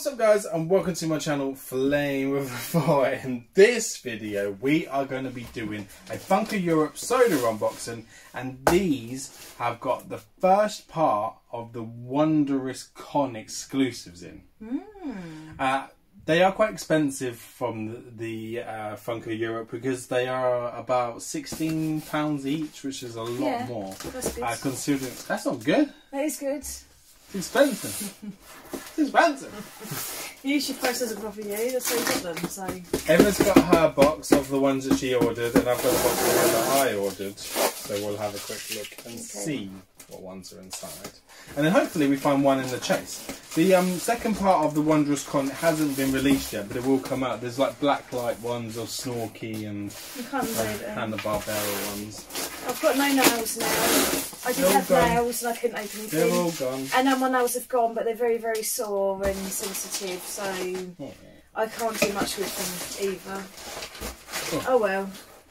What's up guys, and welcome to my channel Flame of the Four. In this video we are going to be doing a Funko Europe soda unboxing, and these have got the first part of the Wondrous Con exclusives in. They are quite expensive from the Funko Europe because they are about £16 each, which is a lot more. That's good. Considering that's not good. That is good. It's expensive. It's expensive. You use your prices and profit, yeah, that's how you got them, so... Emma's got her box of the ones that she ordered, and I've got a box of the ones that I ordered, so we'll have a quick look and see what ones are inside. And then hopefully we find one in the chase. The second part of the Wondrous Con hasn't been released yet, but it will come out. There's like blacklight ones of Snorky and Hanna Barbera ones. I've got no nails now. I did have nails and I couldn't open anything. They're all gone. And now my nails have gone, but they're very, very sore and sensitive, so I can't do much with them either. Oh well.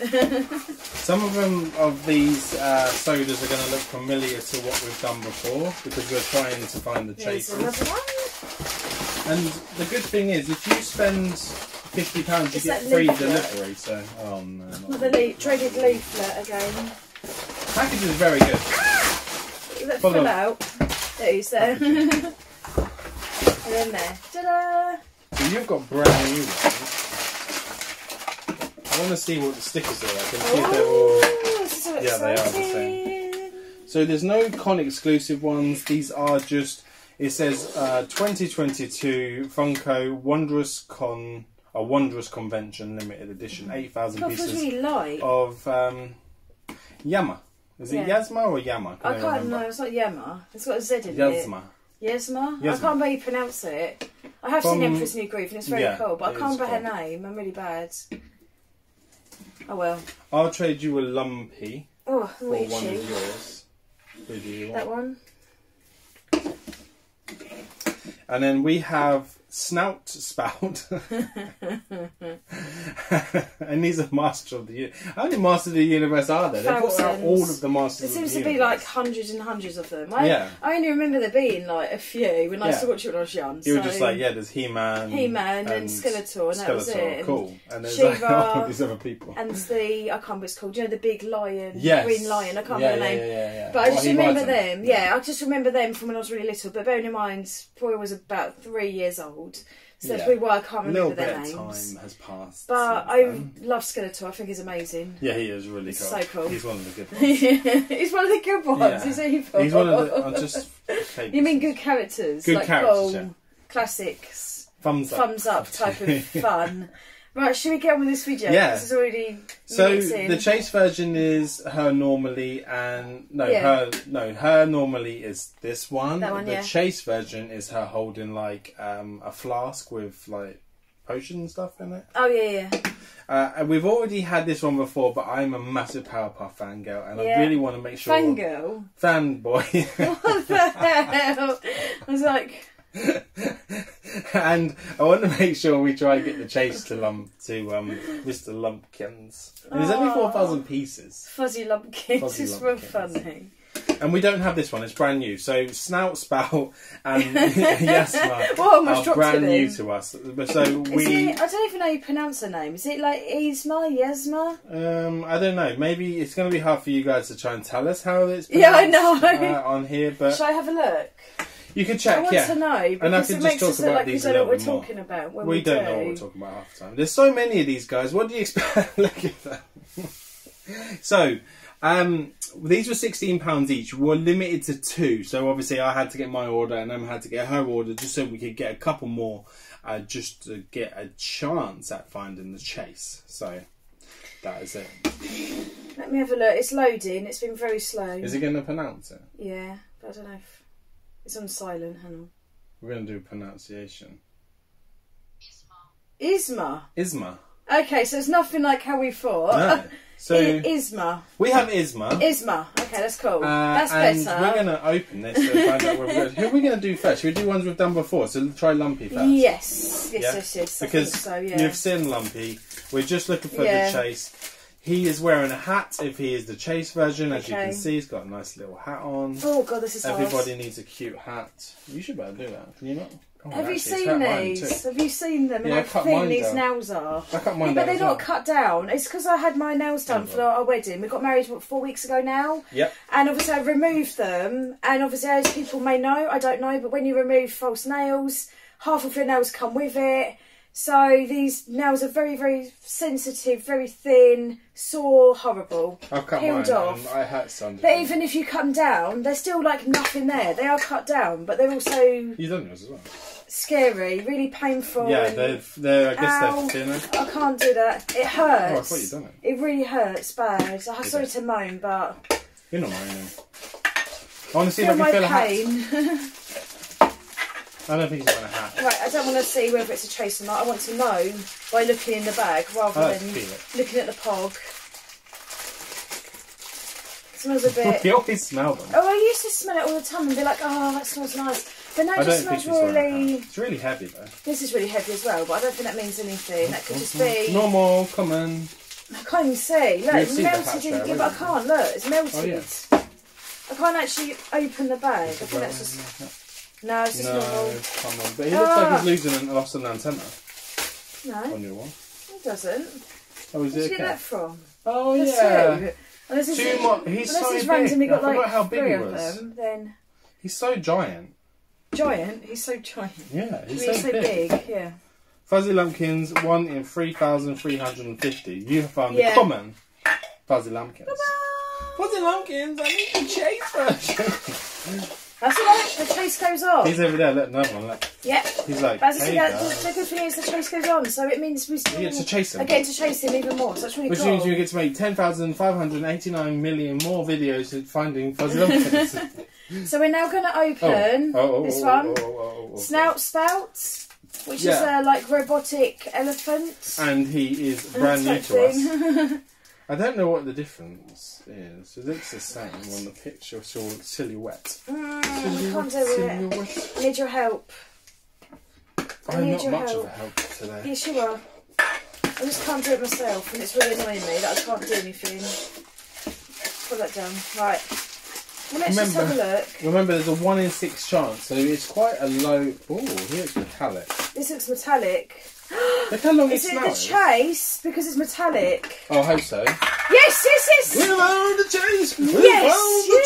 Some of them of these sodas are going to look familiar to what we've done before because we're trying to find the chasers. And the good thing is, if you spend £50, you get free delivery. So, oh no, not the dreaded leaflet again. Package is very good. Let's pull out these there, and then there. Ta-da! So you've got brand new ones. I want to see what the stickers are like and see if they're all... So yeah, they are the same. So there's no con exclusive ones. These are just... It says 2022 Funko Wondrous Con... A Wondrous Convention Limited Edition. 8,000 pieces really light. Of Yama. Is it Yzma or Yama? I can't remember. No, it's not Yama. It's got a Z in it. Yzma. Yzma? I can't really pronounce it. I have seen The Emperor's New Groove and it's very cool, but I can't remember her name. I'm really bad. Oh well. I'll trade you a lumpy for one of yours. Who do you want? That one. And then we have Snout Spout. And these are Master of the Universe. How many Masters of the Universe are there? Thousands. They put out all of the Masters of the Universe. There seems to be like hundreds and hundreds of them. I only remember there being like a few when I used to watch it when I was young. You were just like, yeah, there's He Man. He Man and Skeletor, and that was it. Cool. And there's like all these other people. And the, I can't remember what it's called, you know, the big lion, green lion, I can't remember the name. But I just remember them. Yeah, I just remember them from when I was really little. But bearing in mind, Boy was about 3 years old, so that's probably why I can't remember their names. A little bit of time has passed. But I love Skeletor. I think he's amazing. Yeah, he is really cool. So cool. He's one of the good ones. He's one of the good ones. Yeah. He's evil. He's one of the. I'm just. You mean good characters? Good like characters. Yeah. Classics. Thumbs up type of fun. Right, should we get on with this video? Yeah. This is already mixing. The chase version is her normally, and her normally is this one. That one the chase version is her holding like a flask with like potion stuff in it. Oh yeah. And we've already had this one before, but I'm a massive Powerpuff fangirl, and I really want to make sure. Fangirl. Fanboy. What the hell? I was like. And I want to make sure we try and get the chase to Mr. Lumpkins. And there's only 4,000 pieces. Fuzzy Lumpkins. Fuzzy is real funny. And we don't have this one. It's brand new. So Snout Spout and Yzma are brand new to us. So I don't even know how you pronounce her name. Is it like Yzma? Yzma? I don't know. Maybe it's going to be hard for you guys to try and tell us how it's pronounced. Yeah, I know. On here, but shall I have a look? You can check, I want to know, because and I can it just makes talk us about like these we don't know what we're talking about when we don't know what we're talking about half the time. There's so many of these guys. What do you expect? Look at that. So, these were £16 each. We were limited to 2. So, obviously, I had to get my order and Emma had to get her order just so we could get a couple more just to get a chance at finding the chase. So, that is it. Let me have a look. It's loading. It's been very slow. Is it going to pronounce it? Yeah, but I don't know if... It's on silent, hang on. We're going to do pronunciation. Yzma. Yzma. Okay, so it's nothing like how we thought. No. So Yzma. We have Yzma. Yzma. Okay, that's cool. That's better. We're going to open this and find out where we're going. Who are we going to do first? Should we do ones we've done before? So try Lumpy first. Yes. Yes, yes, yes. Because you've seen Lumpy. We're just looking for the chase. He is wearing a hat if he is the chase version. As you can see, he's got a nice little hat on. Oh, God, this is hard. Everybody needs a cute hat. You should better do that, can you not? Oh, have you seen these? Have you seen them? Yeah, and how thin these nails are. I cut mine down. But they're not cut down. It's because I had my nails done for our wedding. We got married, what, 4 weeks ago now? Yep. And obviously I removed them. And obviously, as people may know, I don't know, but when you remove false nails, half of your nails come with it. So these nails are very, very sensitive, very thin, sore, horrible. I've cut mine off. I had some. But even if you cut them down, they're still like nothing there. They are cut down, but they're also... You've done yours as well. Scary, really painful. Yeah, they're I guess they're thinner. I can't do that. It hurts. Oh, I thought you'd done it. It really hurts bad. I'm sorry to moan, but... You're not moaning. Honestly, I feel my pain. I don't think he's wearing a hat. Right, I don't want to see whether it's a chase or not. I want to know by looking in the bag rather than looking at the POG. It smells a bit... You always smell them. Oh, I used to smell it all the time and be like, oh, that smells nice. But now it just smells really... It's really heavy, though. This is really heavy as well, but I don't think that means anything. That could just be... Normal, common. I can't even see. Look, it's melted in here, but I can't. Look, it's melted. Oh, yeah. I can't actually open the bag. I think that's just... No, it's just normal. Come on. But he looks like he's lost an antenna. No. On your wall. He doesn't. Oh, is it? Where did you get that from? Oh, yeah. Unless he's randomly got like how big three of them, then. He's so giant. Giant? He's so giant. Yeah, he's so big. Yeah. Fuzzy Lumpkins, 1 in 3,350. You have found the common Fuzzy Lumpkins. Fuzzy Lumpkins, I need the chase version. That's it, look, the chase goes on. He's over there, look, another one, look. Yep. He's like, but hey, the good thing is the chase goes on, so it means we still get to chase him. I get to chase him even more, so that's really cool. Which means you get to make 10,589 million more videos of finding Fuzzy Lumpkins. So we're now going to open this one, Snout Spout, which is like robotic elephant. And he is brand new to us. I don't know what the difference is. It looks the same on the picture. It's all silhouette. I can't do it. I need your help. I'm not much of a help today. Yes, you are. I just can't do it myself, and it's really annoying me that I can't do anything. Put that down. Right. Well, let's just have a look. Remember, there's a 1 in 6 chance, so it's quite a low. Oh, he looks metallic. This looks metallic. Look how long it smells. Is it the chase because it's metallic? Oh, I hope so. Yes, yes, yes. We found the chase. We found the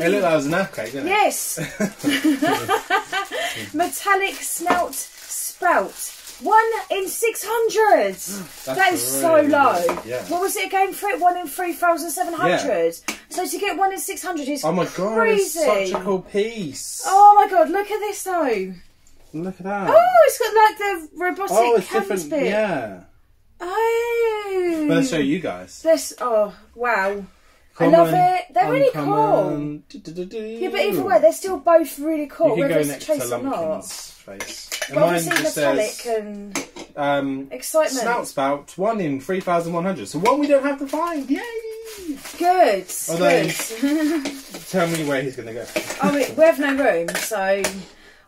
chase. It looked like it was an arcade, didn't it? Yes. Metallic Snout Spout. 1 in 600. That is really so low. Yeah. What was it again for it? 1 in 3,700. Yeah. So to get 1 in 600 is crazy. Oh my god, it's such a cool piece. Oh my god, look at this though. Look at that. Oh, it's got like the robotic hand bit. Yeah. Oh. Well, let's show you guys. This. Oh, wow. Common, I love it. They're really cool. Yeah, but either way, they're still both really cool. You can go next to Lumpkin's face. And mine just says, excitement. Snout Spout, 1 in 3,100. So one we don't have to find. Yay. Good. Although, tell me where he's going to go. Oh, we have no room, so...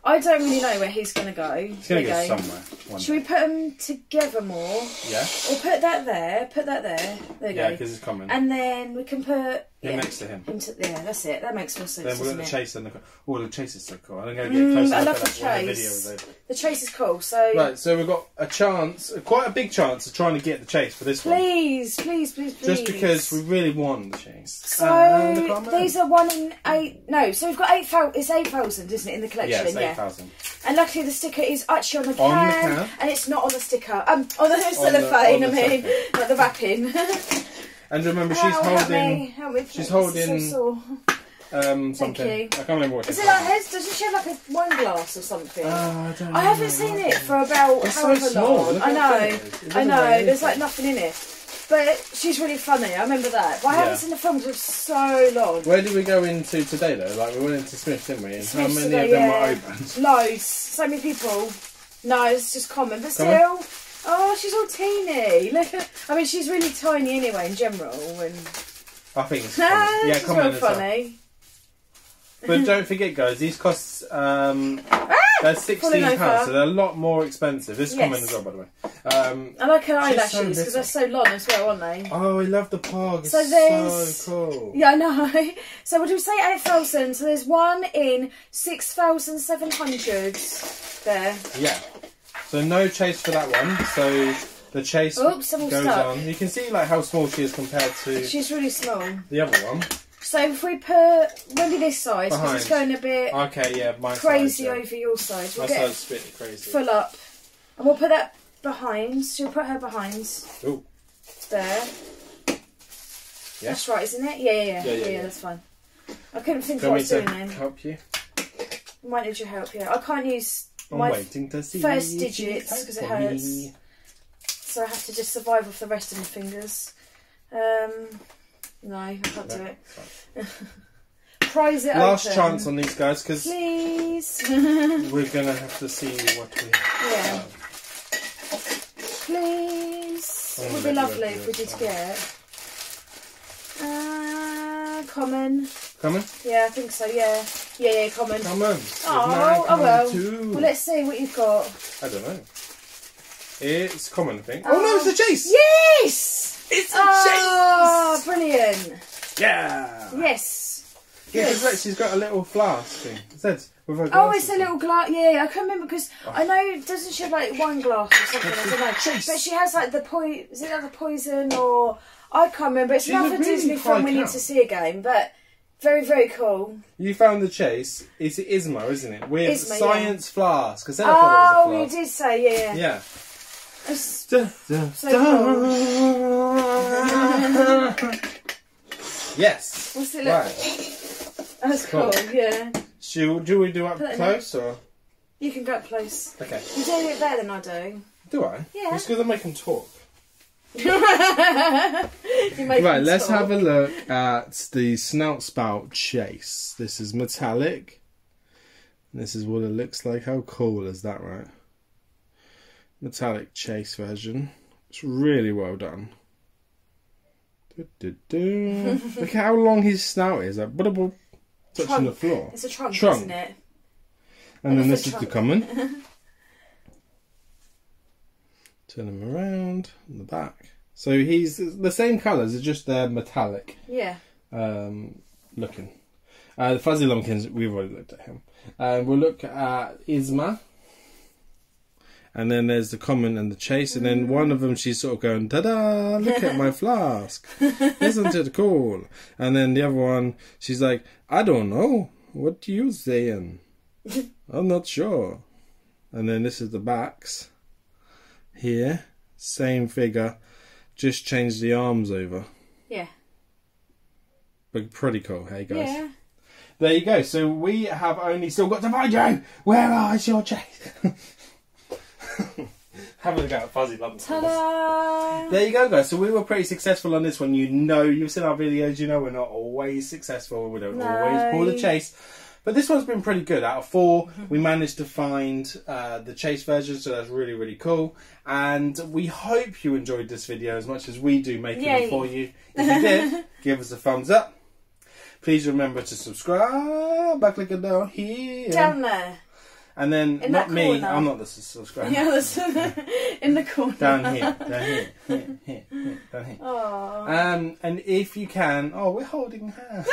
I don't really know where he's going to go. He's going to go somewhere. Should we put them together more? Yeah. We'll put that there, put that there. There you go. Yeah, because it's common. And then we can put... Him next to him. Yeah, that's it. That makes more sense, then we'll let the chase and the... Oh, the chase is so cool. I'm going to get closer. I love the chase. The chase is cool, so... Right, so we've got a chance, quite a big chance of trying to get the chase for this one. Please, please, please, please. Just because we really want the chase. So, these are 1 in 8... No, so we've got 8,000... It's 8,000, isn't it, in the collection? Yeah, it's 8,000. And luckily the sticker is actually on the can. On the can. And it's not on the sticker. On the cellophane, I mean. Like the wrapping. And remember, she's holding. She's holding something. I can't remember what. Is it like hers? Doesn't she have like a wine glass or something? I don't know. I haven't seen it for about however long. I know. I know. There's like nothing in it. But she's really funny. I remember that. But I haven't seen the film for so long. Where did we go into today though? Like we went into Smith, didn't we? And how many of them were opened? Loads. So many people. No, it's just common, but still. Oh, she's all teeny. Look at, I mean, she's really tiny anyway in general. And I think it's yeah, common. Funny. But don't forget, guys, these cost They're £16, so they're a lot more expensive. This is common as well, by the way. I like her eyelashes because they're so long as well, aren't they? Oh, I love the pog. So there's so cool. Yeah, I know. So would we say 8,000? So there's one in 6,700 there. Yeah. So no chase for that one. So the chase goes on. You can see like how small she is compared to. She's really small. The other one. So if we put maybe this side, because it's going a bit crazy over your side. We'll my side's a bit crazy. Full up, and we'll put that behind. So we'll put her behind. Ooh. There. Yeah. That's right, isn't it? Yeah, that's fine. I couldn't think of what I was doing then. Help you. Might need your help. Yeah, I can't use my first digits because it hurts. So I have to just survive off the rest of my fingers. No, I can't do it. Prize it Last chance on these guys, because we're going to have to see what we have. Please. It would be lovely if we did get common. Common? Yeah, I think so, yeah, common. Common. Oh, well. Too. Well, let's see what you've got. I don't know. It's common, I think. Oh, no, it's a chase! Yes! It's a chase! Brilliant! Yeah! Yes! Yes. Yeah, she's got a little flask thing. It says, with her it's a little glass. Yeah, I can't remember because I know, doesn't she have like one glass or something? I don't know. Chase. But she has like the poison, is it like the poison or. I can't remember. It's another Disney film we need to see again, but very, very cool. You found the chase. It's Yzma, isn't it? With Yzma, science flask. Oh, you did say, yeah. So cool. Yes. What's it look like? That's cool, yeah. Do we do up close or? You can go up close. Okay. You do it better than I do. Do I? Yeah. It's because I make them talk. Right, let's have a look at the Snout Spout chase. This is metallic. This is what it looks like. How cool is that, right? Metallic chase version. It's really well done. Look at how long his snout is. Like, touching the floor. It's a trunk, isn't it? And then this is the common. Turn him around on the back. So he's the same colours, it's just they're metallic. Yeah. Looking. The Fuzzy Lumpkins, we've already looked at him. We'll look at Yzma. And then there's the common and the chase. And then one of them, she's sort of going, ta-da, look at my flask. Isn't it cool? And then the other one, she's like, I don't know. What are you saying? I'm not sure. And then this is the backs. Here, same figure, just change the arms over. Yeah. But pretty cool, hey guys. Yeah. There you go. So we have only still got to find you. Where is your chase? Have a look at Fuzzy Lumpkins. Ta-da! There you go, guys. So we were pretty successful on this one. You know, you've seen our videos. You know, we're not always successful. We don't always pull the chase. But this one's been pretty good. Out of 4, we managed to find the chase version, so that's really, really cool. And we hope you enjoyed this video as much as we do making it for you. If you did, give us a thumbs up. Please remember to subscribe. Back clicker down here. Down there. And then, not me, I'm not the subscriber. Yeah, in the corner. Down here. And if you can, we're holding hands.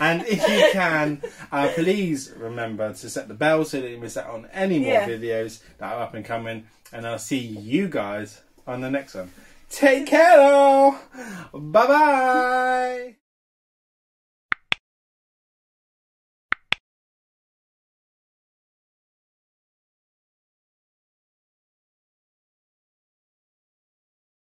And if you can, please remember to set the bell so that you miss out on any more videos that are up and coming. And I'll see you guys on the next one. Take care, all. Bye-bye.